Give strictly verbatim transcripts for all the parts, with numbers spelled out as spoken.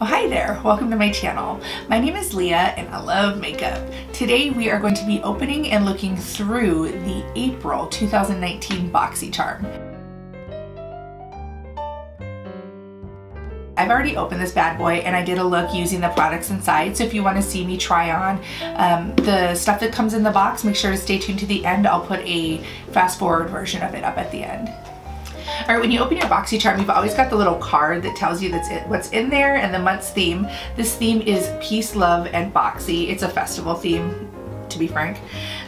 Oh, hi there, welcome to my channel. My name is Leah and I love makeup. Today we are going to be opening and looking through the April two thousand nineteen BoxyCharm. I've already opened this bad boy and I did a look using the products inside, so if you want to see me try on um, the stuff that comes in the box, make sure to stay tuned to the end. I'll put a fast forward version of it up at the end. All right, when you open your BoxyCharm, you've always got the little card that tells you that's it, what's in there and the month's theme. This theme is Peace, Love, and Boxy. It's a festival theme, to be frank.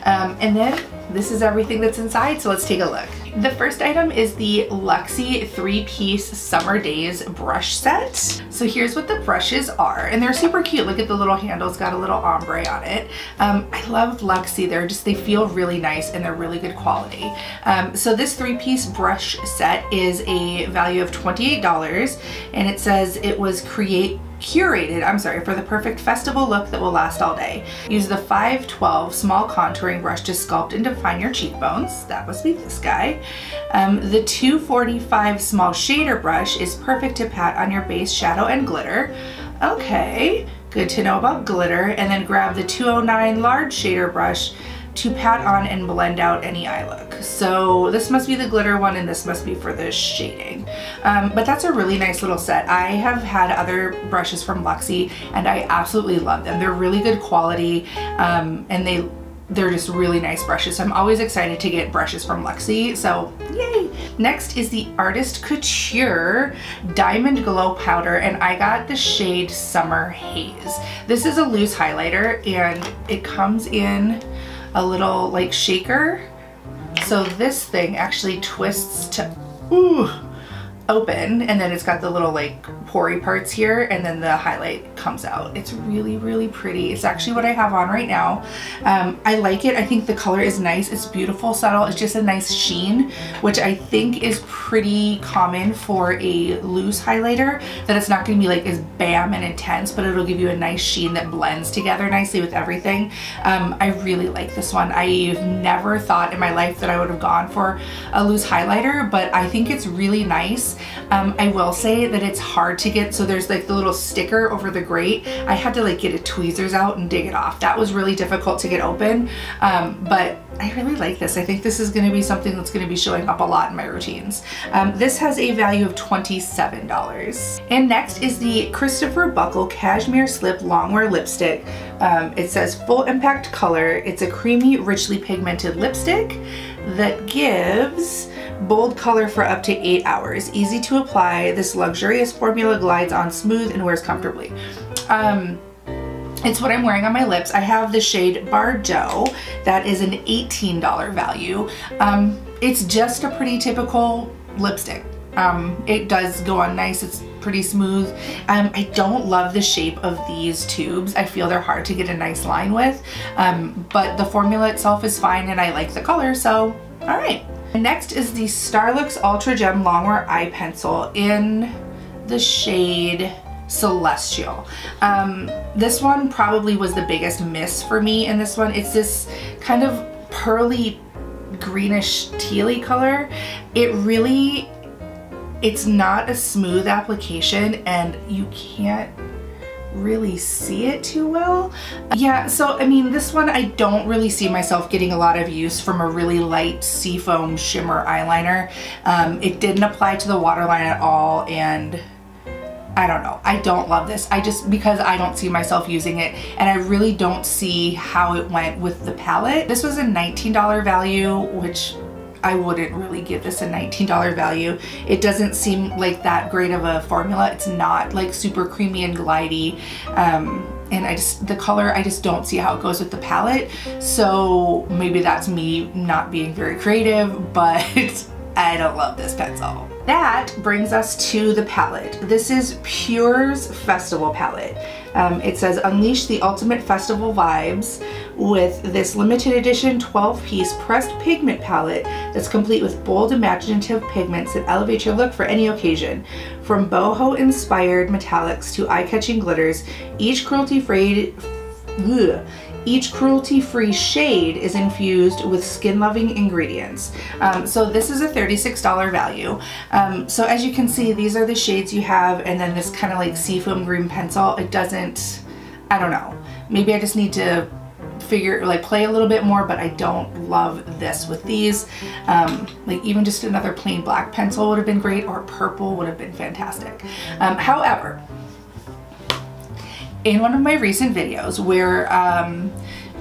Um, and then this is everything that's inside, so let's take a look. The first item is the Luxie three-piece Summer Days brush set. So here's what the brushes are, and they're super cute. Look at the little handle, it's got a little ombre on it. Um, I love Luxie, they're just, they feel really nice and they're really good quality. Um, so this three-piece brush set is a value of twenty-eight dollars, and it says it was create curated, I'm sorry, for the perfect festival look that will last all day. Use the five twelve small contouring brush to sculpt and define your cheekbones. That must be this guy. Um, the two forty-five small shader brush is perfect to pat on your base shadow and glitter. Okay, good to know about glitter. And then grab the two oh nine large shader brush to pat on and blend out any eye look. So this must be the glitter one and this must be for the shading. Um, but that's a really nice little set. I have had other brushes from Luxie and I absolutely love them. They're really good quality um, and they, they're just really nice brushes. So I'm always excited to get brushes from Luxie, so yay! Next is the Artist Couture Diamond Glow Powder, and I got the shade Summer Haze. This is a loose highlighter and it comes in a little like shaker. So this thing actually twists to ooh, open, and then it's got the little like pory parts here and then the highlight comes out. It's really, really pretty. It's actually what I have on right now. Um, I like it. I think the color is nice. It's beautiful, subtle. It's just a nice sheen, which I think is pretty common for a loose highlighter, that it's not going to be like as bam and intense, but it'll give you a nice sheen that blends together nicely with everything. Um, I really like this one. I've never thought in my life that I would have gone for a loose highlighter, but I think it's really nice. Um, I will say that it's hard to get, so there's like the little sticker over the grate. I had to like get a tweezers out and dig it off. That was really difficult to get open, um, but I really like this. I think this is going to be something that's going to be showing up a lot in my routines. Um, this has a value of twenty-seven dollars. And next is the Christopher Buckle Cashmere Slip Longwear Lipstick. Um, it says full impact color. It's a creamy, richly pigmented lipstick that gives bold color for up to eight hours. Easy to apply, this luxurious formula glides on smooth and wears comfortably. Um, It's what I'm wearing on my lips. I have the shade Bordeaux. That is an eighteen dollar value. Um, it's just a pretty typical lipstick. Um, it does go on nice. It's pretty smooth. Um, I don't love the shape of these tubes. I feel they're hard to get a nice line with, um, but the formula itself is fine and I like the color, so all right. Next is the Starlux Ultra Gem Longwear Eye Pencil in the shade Celestial. Um, this one probably was the biggest miss for me in this one. It's this kind of pearly, greenish, tealy color. It really, it's not a smooth application and you can't really see it too well. Yeah, so I mean this one I don't really see myself getting a lot of use from a really light seafoam shimmer eyeliner. Um, it didn't apply to the waterline at all and I don't know. I don't love this. I just, because I don't see myself using it and I really don't see how it went with the palette. This was a nineteen dollar value, which I wouldn't really give this a nineteen dollar value. It doesn't seem like that great of a formula. It's not like super creamy and glidey. Um, and I just, the color, I just don't see how it goes with the palette. So maybe that's me not being very creative, but I don't love this pencil. That brings us to the palette. This is PÜR's Festival Palette. Um, it says, unleash the ultimate festival vibes with this limited edition twelve piece pressed pigment palette that's complete with bold imaginative pigments that elevate your look for any occasion. From boho-inspired metallics to eye-catching glitters, each cruelty-free Ugh. Each cruelty-free shade is infused with skin-loving ingredients. Um, so this is a thirty-six dollar value. Um, so as you can see, these are the shades you have, and then this kind of like seafoam green pencil. It doesn't, I don't know, maybe I just need to figure, like play a little bit more, but I don't love this with these. Um, like even just another plain black pencil would have been great, or purple would have been fantastic. Um, however, in one of my recent videos where um,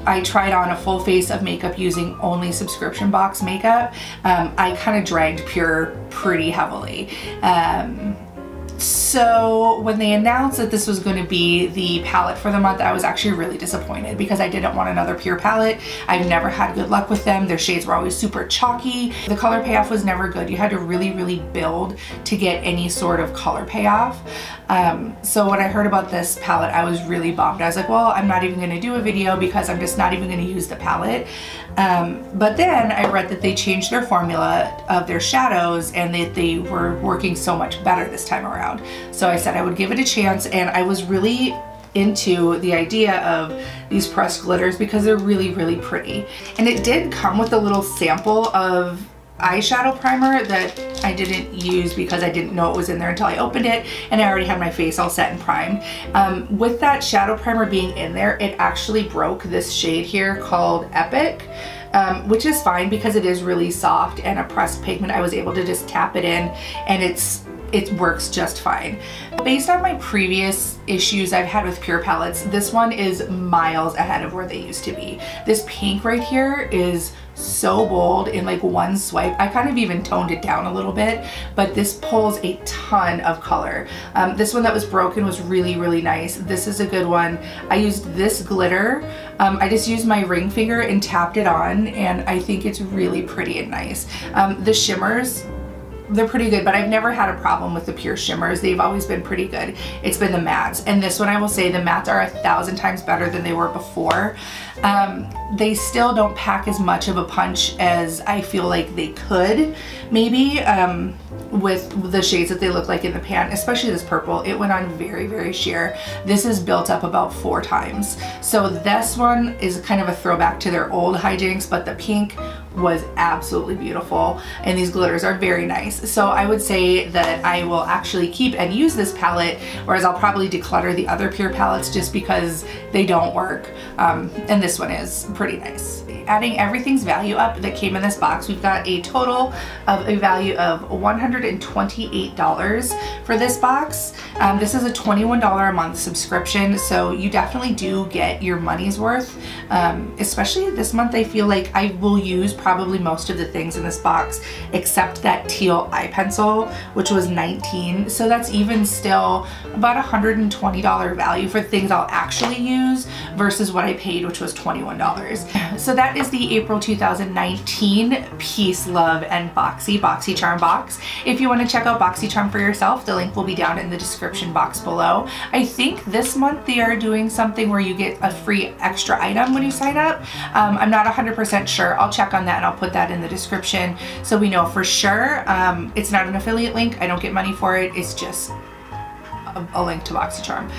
I tried on a full face of makeup using only subscription box makeup, um, I kind of dragged PÜR pretty heavily. Um, So when they announced that this was going to be the palette for the month, I was actually really disappointed because I didn't want another PÜR palette. I've never had good luck with them. Their shades were always super chalky. The color payoff was never good. You had to really, really build to get any sort of color payoff. Um, so when I heard about this palette, I was really bummed. I was like, well, I'm not even going to do a video because I'm just not even going to use the palette. Um, but then I read that they changed their formula of their shadows and that they were working so much better this time around. So I said I would give it a chance, and I was really into the idea of these pressed glitters because they're really, really pretty. And it did come with a little sample of eyeshadow primer that I didn't use because I didn't know it was in there until I opened it, and I already had my face all set and primed. Um, with that shadow primer being in there, it actually broke this shade here called Epic. Um, which is fine because it is really soft and a pressed pigment. I was able to just tap it in and it's it works just fine. Based on my previous issues I've had with PÜR palettes, this one is miles ahead of where they used to be. This pink right here is so bold in like one swipe. I kind of even toned it down a little bit, but this pulls a ton of color. Um, this one that was broken was really, really nice. This is a good one. I used this glitter. Um, I just used my ring finger and tapped it on, and I think it's really pretty and nice. Um, the shimmers, they're pretty good, but I've never had a problem with the PÜR shimmers. They've always been pretty good. It's been the mattes, and this one I will say the mattes are a thousand times better than they were before. Um, they still don't pack as much of a punch as I feel like they could, maybe, um, with the shades that they look like in the pan, especially this purple. It went on very, very sheer. This is built up about four times. So this one is kind of a throwback to their old hijinks, but the pink was absolutely beautiful, and these glitters are very nice. So I would say that I will actually keep and use this palette, whereas I'll probably declutter the other PÜR palettes just because they don't work, um, and this one is pretty nice. Adding everything's value up that came in this box, we've got a total of a value of one hundred twenty-eight dollars for this box. Um, this is a twenty-one dollar a month subscription, so you definitely do get your money's worth, um, especially this month. I feel like I will use probably most of the things in this box except that teal eye pencil, which was nineteen dollars, so that's even still about one hundred twenty dollar value for things I'll actually use versus what I paid, which was twenty-one dollars. So that is the April two thousand nineteen Peace, Love, and Boxy BoxyCharm box. If you want to check out BoxyCharm for yourself, the link will be down in the description box below. I think this month they are doing something where you get a free extra item when you sign up. Um, I'm not one hundred percent sure. I'll check on that and I'll put that in the description so we know for sure. Um, it's not an affiliate link. I don't get money for it. It's just a, a link to BoxyCharm.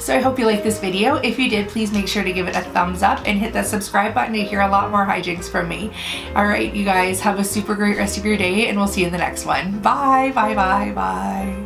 So I hope you liked this video. If you did, please make sure to give it a thumbs up and hit that subscribe button to hear a lot more hijinks from me. All right, you guys, have a super great rest of your day, and we'll see you in the next one. Bye, bye, bye, bye.